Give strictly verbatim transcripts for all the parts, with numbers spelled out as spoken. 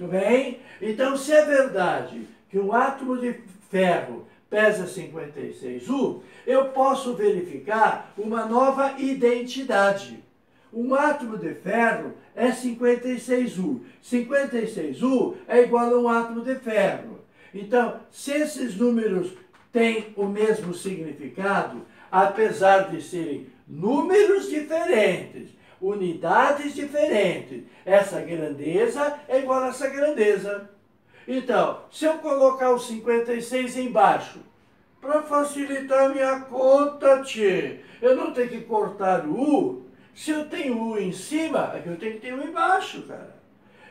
Muito bem? Então, se é verdade que um átomo de ferro pesa cinquenta e seis U, eu posso verificar uma nova identidade. Um átomo de ferro é cinquenta e seis U. cinquenta e seis U é igual a um átomo de ferro. Então, se esses números têm o mesmo significado, apesar de serem números diferentes, unidades diferentes, essa grandeza é igual a essa grandeza. Então, se eu colocar o cinquenta e seis embaixo, para facilitar minha conta, tchê, eu não tenho que cortar o U. Se eu tenho U em cima, eu tenho que ter U embaixo, cara.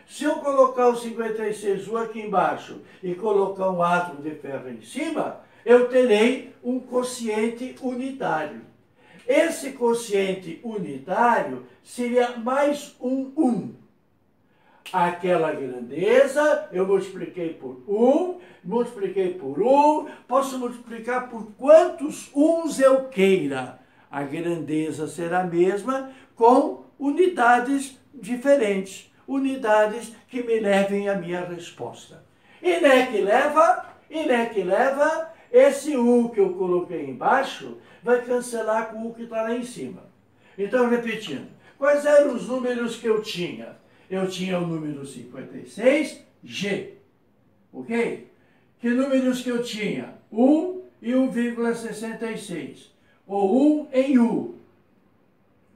Se eu colocar o cinquenta e seis U aqui embaixo e colocar um átomo de ferro em cima, eu terei um quociente unitário. Esse quociente unitário seria mais um um. Aquela grandeza, eu multipliquei por um, multipliquei por um, posso multiplicar por quantos uns eu queira. A grandeza será a mesma, com unidades diferentes, unidades que me levem à minha resposta. E né que leva, e né que leva, esse U que eu coloquei embaixo vai cancelar com o U que está lá em cima. Então, repetindo, quais eram os números que eu tinha? Eu tinha o número cinquenta e seis G, ok? Que números que eu tinha? um e um vírgula sessenta e seis. Ou um em U.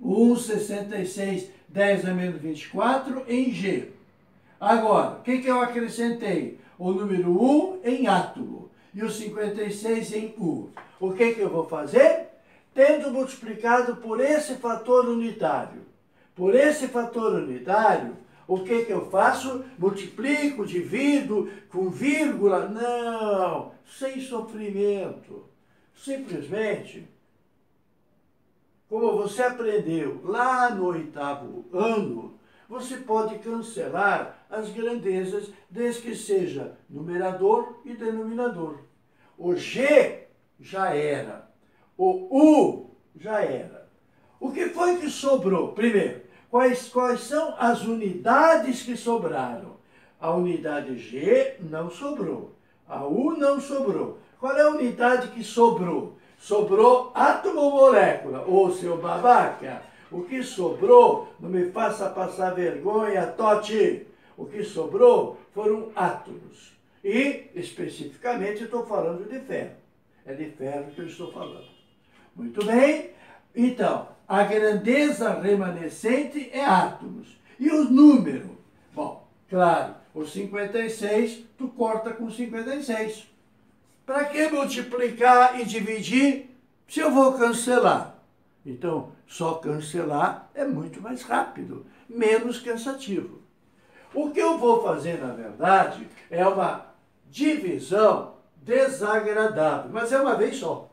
um, sessenta e seis, dez a menos vinte e quatro em G. Agora, o que, que eu acrescentei? O número um em átomo e o cinquenta e seis em U. O que, que eu vou fazer? Tendo multiplicado por esse fator unitário. Por esse fator unitário, o que, que eu faço? Multiplico, divido, com vírgula? Não, sem sofrimento. Simplesmente, como você aprendeu lá no oitavo ano, você pode cancelar as grandezas desde que seja numerador e denominador. O G já era, o U já era. O que foi que sobrou? Primeiro, quais, quais são as unidades que sobraram? A unidade G não sobrou, a U não sobrou. Qual é a unidade que sobrou? Sobrou átomo ou molécula? Ô, seu babaca, o que sobrou, não me faça passar vergonha, Totti. O que sobrou foram átomos. E, especificamente, estou falando de ferro. É de ferro que eu estou falando. Muito bem? Então, a grandeza remanescente é átomos. E o número? Bom, claro, o cinquenta e seis, tu corta com cinquenta e seis. Para que multiplicar e dividir se eu vou cancelar? Então, só cancelar é muito mais rápido, menos cansativo. O que eu vou fazer, na verdade, é uma divisão desagradável, mas é uma vez só.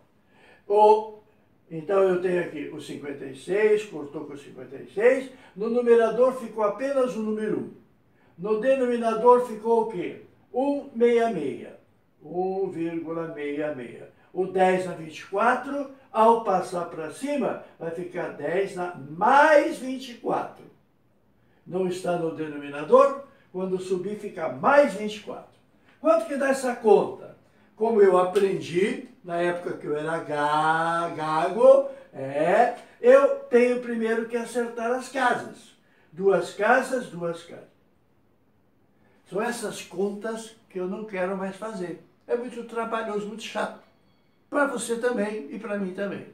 Ou, então, eu tenho aqui o cinquenta e seis, cortou com o cinquenta e seis, no numerador ficou apenas o número um. No denominador ficou o quê? um vírgula sessenta e seis. um vírgula sessenta e seis. O dez na vinte e quatro, ao passar para cima, vai ficar dez na mais vinte e quatro. Não está no denominador, quando subir fica mais vinte e quatro. Quanto que dá essa conta? Como eu aprendi, na época que eu era gago, é, eu tenho primeiro que acertar as casas. Duas casas, duas casas. São essas contas que eu não quero mais fazer. É muito trabalhoso, muito chato. Para você também e para mim também.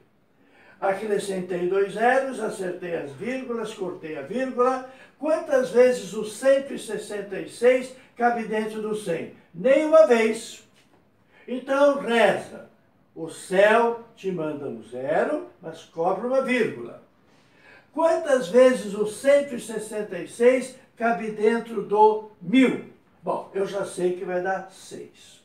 Acrescentei dois zeros, acertei as vírgulas, cortei a vírgula. Quantas vezes o cento e sessenta e seis cabe dentro do cem? Nenhuma vez. Então, reza. O céu te manda um zero, mas cobra uma vírgula. Quantas vezes o cento e sessenta e seis cabe dentro do mil? Bom, eu já sei que vai dar seis.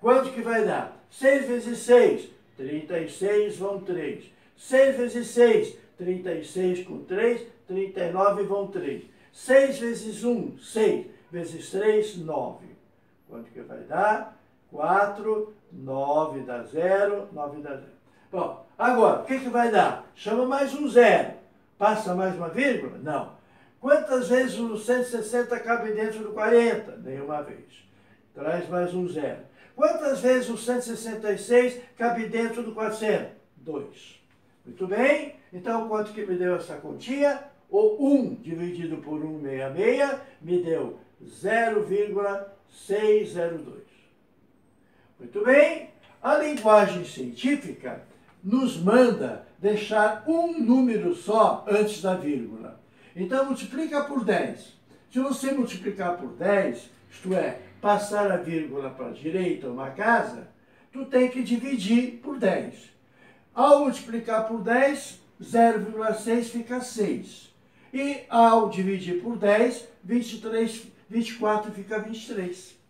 Quanto que vai dar? seis vezes seis, trinta e seis vão três. seis vezes seis, trinta e seis com três, trinta e nove vão três. seis vezes um, seis. Vezes três, nove. Quanto que vai dar? quatro, nove dá zero, nove dá zero. Bom, agora, o que que vai dar? Chama mais um zero. Passa mais uma vírgula? Não. Quantas vezes o cento e sessenta cabe dentro do quarenta? Nenhuma vez. Traz mais um zero. Quantas vezes o cento e sessenta e seis cabe dentro do quatrocentos? dois. Muito bem. Então, quanto que me deu essa continha? O um dividido por um vírgula sessenta e seis me deu zero vírgula seiscentos e dois. Muito bem. A linguagem científica nos manda deixar um número só antes da vírgula. Então, multiplica por dez. Se você multiplicar por dez, isto é, passar a vírgula para a direita, uma casa, tu tem que dividir por dez. Ao multiplicar por dez, zero vírgula seis fica seis. E ao dividir por dez, vinte e três, vinte e quatro fica vinte e três.